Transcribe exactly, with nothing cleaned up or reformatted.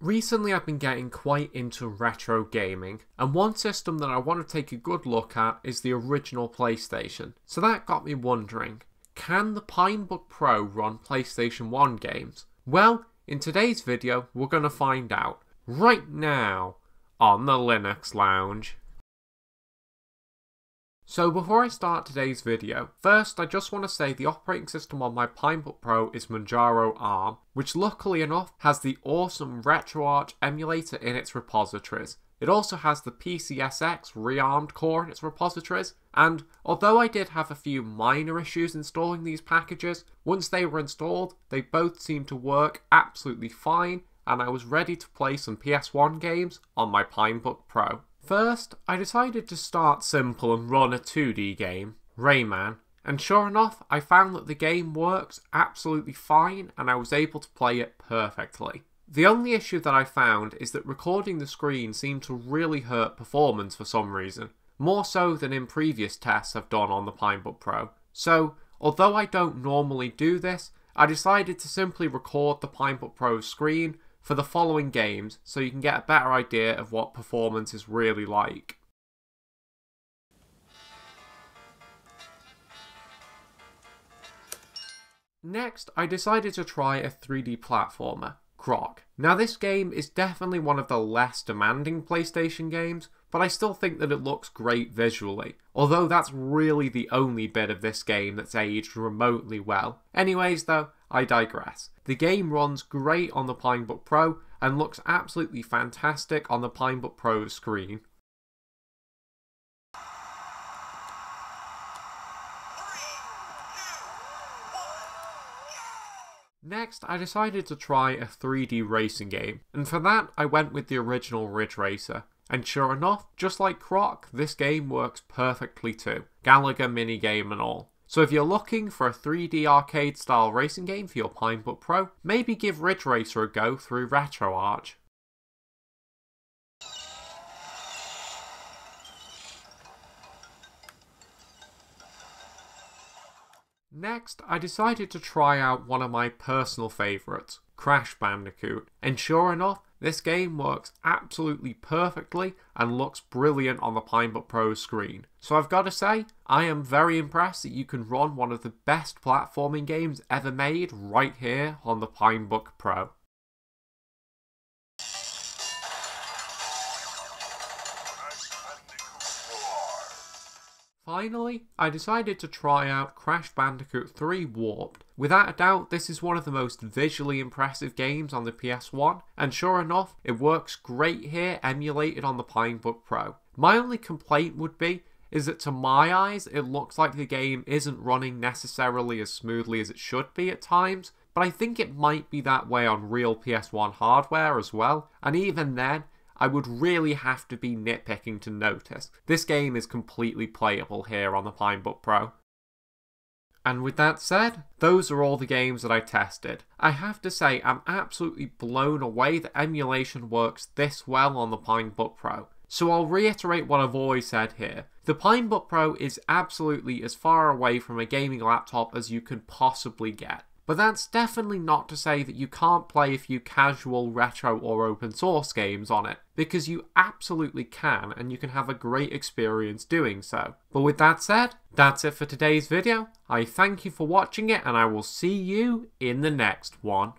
Recently I've been getting quite into retro gaming, and one system that I want to take a good look at is the original PlayStation. So that got me wondering, can the Pinebook Pro run PlayStation one games? Well, in today's video we're going to find out, right now, on the Linux Lounge. So before I start today's video, first I just want to say the operating system on my Pinebook Pro is Manjaro ARM, which luckily enough has the awesome RetroArch emulator in its repositories. It also has the P C S X Rearmed core in its repositories, and although I did have a few minor issues installing these packages, once they were installed they both seemed to work absolutely fine, and I was ready to play some P S one games on my Pinebook Pro. First, I decided to start simple and run a two D game, Rayman, and sure enough I found that the game works absolutely fine and I was able to play it perfectly. The only issue that I found is that recording the screen seemed to really hurt performance for some reason, more so than in previous tests I've done on the Pinebook Pro. So, although I don't normally do this, I decided to simply record the Pinebook Pro's screen for the following games, so you can get a better idea of what performance is really like. Next, I decided to try a three D platformer, Croc. Now this game is definitely one of the less demanding PlayStation games, but I still think that it looks great visually, although that's really the only bit of this game that's aged remotely well. Anyways though, I digress. The game runs great on the Pinebook Pro and looks absolutely fantastic on the Pinebook Pro screen. Next, I decided to try a three D racing game, and for that I went with the original Ridge Racer. And sure enough, just like Croc, this game works perfectly too, Gallagher minigame and all. So if you're looking for a three D arcade style racing game for your Pinebook Pro, maybe give Ridge Racer a go through RetroArch. Next, I decided to try out one of my personal favourites, Crash Bandicoot, and sure enough, this game works absolutely perfectly and looks brilliant on the Pinebook Pro screen. So I've got to say, I am very impressed that you can run one of the best platforming games ever made right here on the Pinebook Pro. Finally, I decided to try out Crash Bandicoot three Warped. Without a doubt, this is one of the most visually impressive games on the P S one, and sure enough, it works great here emulated on the Pinebook Pro. My only complaint would be, is that to my eyes, it looks like the game isn't running necessarily as smoothly as it should be at times, but I think it might be that way on real P S one hardware as well, and even then, I would really have to be nitpicking to notice. This game is completely playable here on the Pinebook Pro. And with that said, those are all the games that I tested. I have to say, I'm absolutely blown away that emulation works this well on the Pinebook Pro. So I'll reiterate what I've always said here. The Pinebook Pro is absolutely as far away from a gaming laptop as you could possibly get. But that's definitely not to say that you can't play a few casual retro or open source games on it, because you absolutely can, and you can have a great experience doing so. But with that said, that's it for today's video. I thank you for watching it, and I will see you in the next one.